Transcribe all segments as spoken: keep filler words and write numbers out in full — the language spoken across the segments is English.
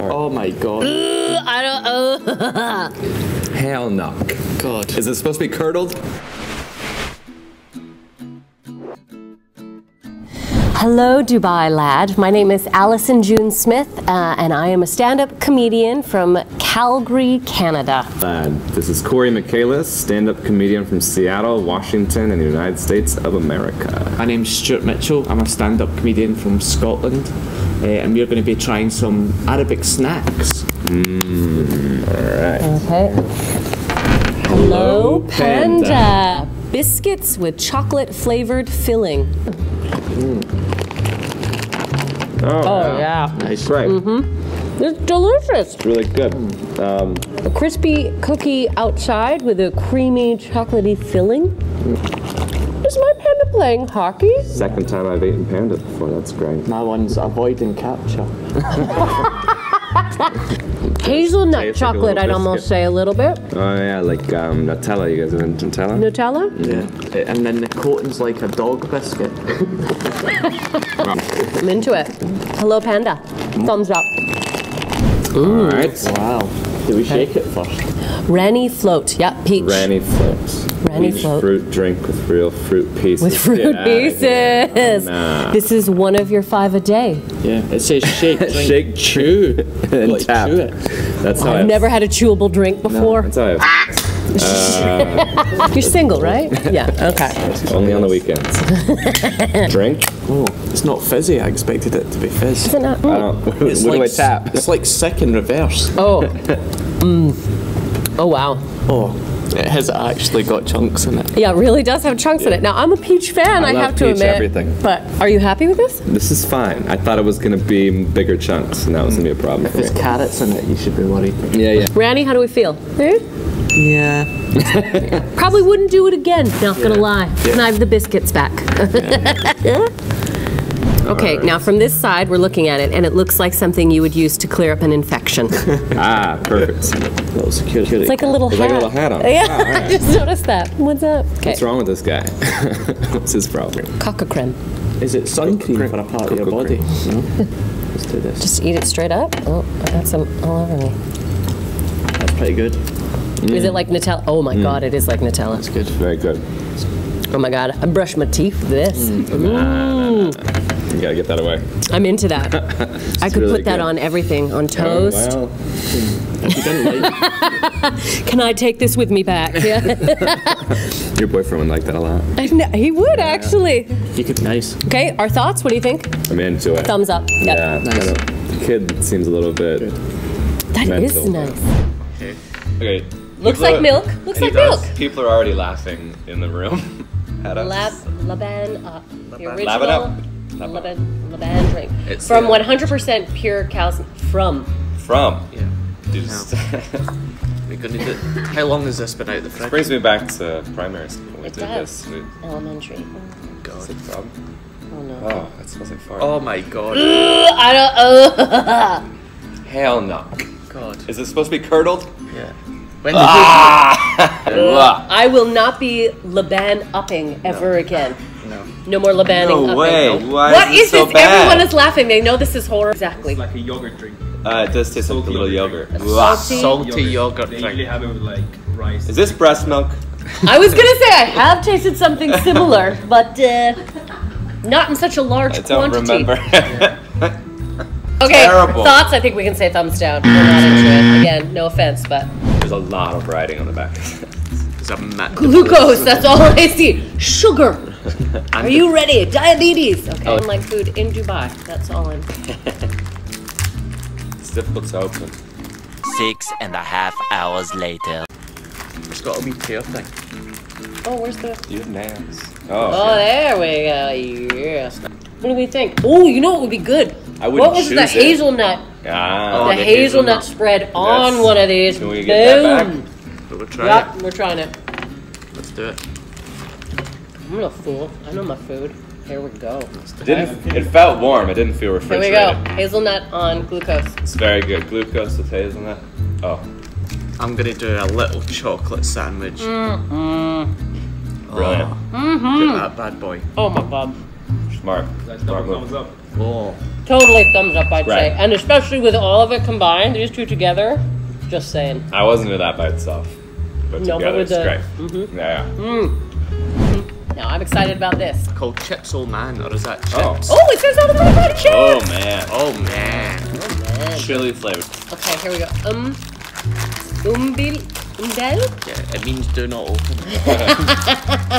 for it. Oh my god. Ooh, I don't. Oh. Hell no. God. Is it supposed to be curdled? Hello, Dubai Lad. My name is Allison June Smith, uh, and I am a stand-up comedian from Calgary, Canada. Uh, this is Corey Michaelis, stand-up comedian from Seattle, Washington, in the United States of America. My name's Stuart Mitchell. I'm a stand-up comedian from Scotland, uh, and we're going to be trying some Arabic snacks. Mmm, alright. Okay. Hello, Hello Panda. Panda. Biscuits with chocolate-flavored filling. Mm. Oh, oh yeah. yeah. Nice. Right. Mm-hmm. It's delicious. It's really good. Um, a crispy cookie outside with a creamy, chocolatey filling. Mm. Is my panda playing hockey? Second time I've eaten panda before. That's great. My one's avoiding capture. Hazelnut like chocolate, I'd almost say a little bit. Oh yeah, like um, Nutella. You guys have Nutella? Nutella? Yeah. yeah. And then the coating's like a dog biscuit. I'm into it. Hello Panda. Thumbs up. Ooh. All right. Wow. Do we okay. shake it first? Rennie float. Yep. Peach. Rennie floats. Rennie peach float. Fruit drink with real fruit pieces. With fruit yeah, pieces. Yeah. Oh, nah. This is one of your five a day. Yeah. It says shake, drink, shake, chew, and like, tap. Chew it. That's how I've never had a chewable drink before. No, that's how I've Uh, You're single, right? Yeah. Okay. Only on the weekends. Drink. Oh, it's not fizzy. I expected it to be fizz. Is it not? I don't, what like, do I tap? It's like sick in reverse. Oh. mm. Oh wow. Oh. It has actually got chunks in it. Yeah, it really does have chunks yeah. in it. Now, I'm a peach fan, I, I have to peach, admit. Everything. But are you happy with this? This is fine. I thought it was going to be bigger chunks, and that was going to be a problem. If there's carrots in it, you should be worried. Yeah, yeah. Ranny, how do we feel? Good? Yeah. Probably wouldn't do it again, not yeah. going to lie. Yeah. And I have the biscuits back. yeah. Okay, right. Now from this side, we're looking at it, and it looks like something you would use to clear up an infection. ah, perfect. A little security. It's like a little it's hat. It's like a little hat on. Yeah, ah, right. I just noticed that. What's up? Okay. What's wrong with this guy? What's his problem? Coca cream. Is it sun cream for a part Coca of your body? No? Let's do this. Just eat it straight up? Oh, I got some all over me. That's pretty good. Mm. Is it like Nutella? Oh my mm. god, it is like Nutella. It's good. Very good. Oh my god, I brushed my teeth with this. Mm. Nah, nah, nah. You gotta get that away. I'm into that. I could really put that good. on everything, on toast. Oh, wow. If you didn't like it. Can I take this with me back? Yeah. Your boyfriend would like that a lot. I know, he would yeah. actually. He could, nice. Okay, our thoughts. What do you think? I'm into it. Thumbs up. Yep. Yeah. Nice. The kid seems a little bit. That mental. is nice. Okay. Okay. Looks people like are, milk. Looks like does. milk. People are already laughing in the room. At us. Lab, Laban up. The original. Laban up. Laban, Laban drink. It's from one hundred percent pure cow's from. From? Yeah. Dude, we're gonna do it. How long has this been out of the fridge? It brings me back to primary school. We it did does. this. Elementary. Oh, God. Is it from? Oh, no. Oh, that smells like fart. Oh, my God. Ooh, I don't. Oh. Hell no. God. Is it supposed to be curdled? Yeah. When did ah! uh, I will not be Laban upping ever no. again. No. No more Laban. No way. Nope. Why what is, is so this? Bad? Everyone is laughing. They know this is horror. Exactly. It's like a yogurt drink. Uh, it does taste like a little yogurt. yogurt. A salty, salty yogurt, yogurt drink. They usually have it with like rice. Is this breast milk? I was gonna say I have tasted something similar, but uh, not in such a large I don't quantity. Remember. okay. Terrible. Thoughts? I think we can say thumbs down. We're not into it. Again, no offense, but there's a lot of writing on the back. It's a glucose. That's all I see. Sugar. Are you ready? Diabetes! Okay, oh. I don't like food in Dubai. That's all I'm It's difficult to open. Six and a half hours later. It's got a wee tail thing. Oh, where's the... Your nails. Oh, oh yeah. there we go. Yeah. What do we think? Oh, you know what would be good? I wouldn't What was choose the hazelnut? Ah, the, the hazelnut, hazelnut spread yes. on one of these. Can we get Boom. that back? We'll try yep, it. we're trying it. Let's do it. I'm not a fool. I know my food. Here we go. Didn't, it felt warm. It didn't feel refrigerated. Here we go. Hazelnut on glucose. It's very good. Glucose with hazelnut. Oh. I'm going to do a little chocolate sandwich. Mm-hmm. Brilliant. Mm-hmm. Look at that bad boy. Oh my god. Smart. Smart move. Cool. Totally thumbs up, I'd right. say. And especially with all of it combined, these two together, just saying. I wasn't into that by itself, but no, together but it's the, great. Mm-hmm. Yeah. yeah. Mm. Now I'm excited about this. Called Chips Old Man, or is that chips? Oh, oh it says on the bottom chips! Oh man, oh man. Oh man. Chili flavored. Okay, here we go. Um, umbil, umbel? Yeah, it means do not open.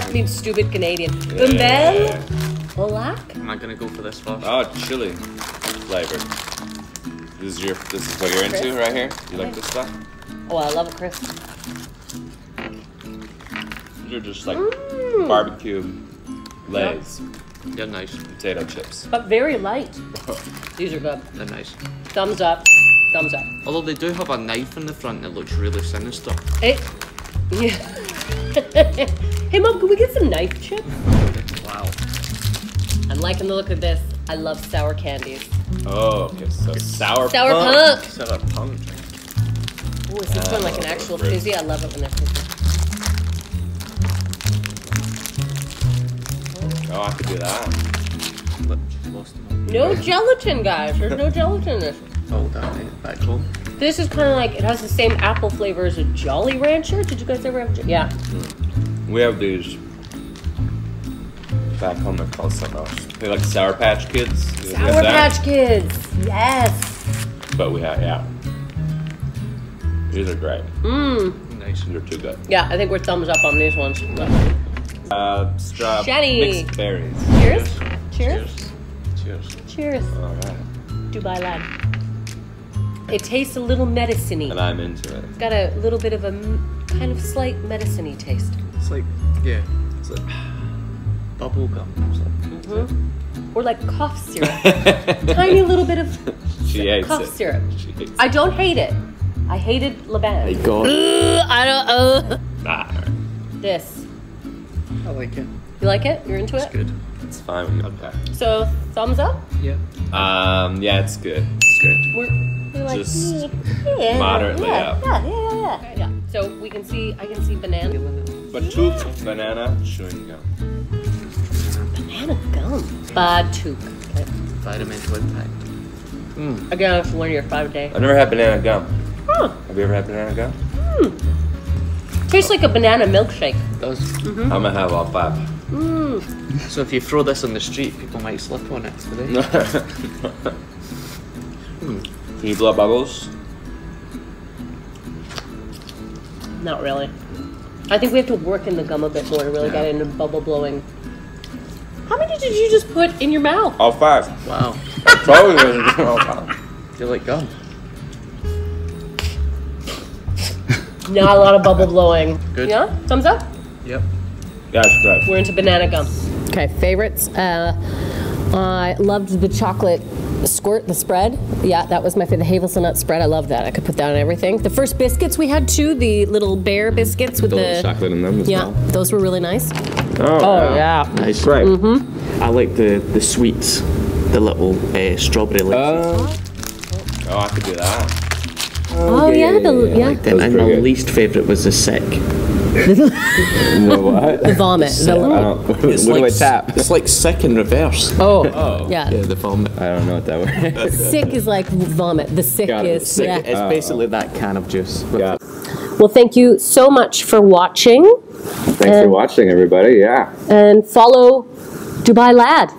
It means stupid Canadian. Yeah. Umbel? Black? Am I gonna go for this first? Oh, chili flavor. This is your. This is what you're crisp. into right here. You okay. like this stuff? Oh, I love a crisp. These are just like mm. barbecue legs. Yep. They're nice potato chips, but very light. These are good. They're nice. Thumbs up. Thumbs up. Although they do have a knife in the front that looks really sinister. It. Yeah. Hey, Mom, can we get some knife chips? Wow. I'm liking the look of this. I love sour candies. Oh, okay, so sour, sour punk. Sour punk. Sour Ooh, is this oh, one like an actual fizzy? I love it when they're fizzy. Oh, I could do that. No gelatin, guys. There's no gelatin in this. Oh, that ain't that cool. This is kind of like, it has the same apple flavor as a Jolly Rancher. Did you guys ever have? Yeah. We have these. Back home, they're called something else. They like Sour Patch Kids. Sour Patch Kids, yes. But we have, yeah. These are great. Mmm. Nice. They're too good. Yeah, I think we're thumbs up on these ones. Uh, straw mixed berries. Cheers. Cheers. Cheers. Cheers. Cheers. All right. Dubai Lad. It tastes a little medicine-y. And I'm into it. It's got a little bit of a kind of slight medicine-y taste. It's like, yeah. It's like. Bubble gum or something. Mm-hmm. Or like cough syrup. Tiny little bit of she hates cough it. syrup. She hates I don't it. hate it. I hated Laban. Hey, God. Ugh, I don't. Uh. Nah. This. I like it. You like it? You're into it's it? It's good. It's fine. Okay. So thumbs up? Yeah. Um. Yeah, it's good. It's good. We're, we're like, just yeah, moderately yeah, up. Yeah, yeah, yeah, yeah. Yeah. So we can see. I can see banana. Batouk yeah. banana chewing gum. Banana gum. Batouk. Okay. Vitamins impact. Mm. Again, that's one of your five days. I've never had banana gum. Huh. Have you ever had banana gum? Mm. Tastes like a banana milkshake. It does. Mm-hmm. I'm gonna have all five. Mm. So if you throw this on the street, people might slip on it today. mm. Can you blow bubbles? Not really. I think we have to work in the gum a bit more to really yeah. get into bubble blowing. How many did you just put in your mouth? All five. Wow. I totally wasn't doing all five. You're like gum. Not a lot of bubble blowing. Good. Yeah? Thumbs up? Yep. Yeah, it's good. We're into banana gum. Okay, favorites. Uh, I loved the chocolate squirt, the spread. Yeah, that was my favorite. The hazelnut spread. I love that. I could put that on everything. The first biscuits we had too, the little bear biscuits with the, the little chocolate in them as yeah, well. Yeah, those were really nice. Oh, oh yeah. Nice. Right. Mm-hmm. I like the, the sweets, the little uh, strawberry legs. Uh, oh, I could do that. Oh, oh yeah, yeah, the, yeah. yeah. Like that. And my good. least favourite was the sick. the what? The vomit. The the little, it's what like, do I tap? It's like sick in reverse. Oh, oh. Yeah. Yeah, the vomit. I don't know what that word is. Sick is like vomit. The sick it. is. Sick. Yeah. It's uh, basically that can of juice. Yeah. Well, thank you so much for watching. Thanks and, for watching, everybody. Yeah. And follow Dubai Lad.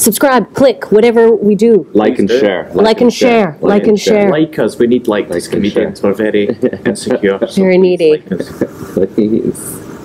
Subscribe, click, whatever we do. Like and share. Like and share. Like and share. Like us. We need like, like comedians. We're very insecure. Very needy. Like us. Please.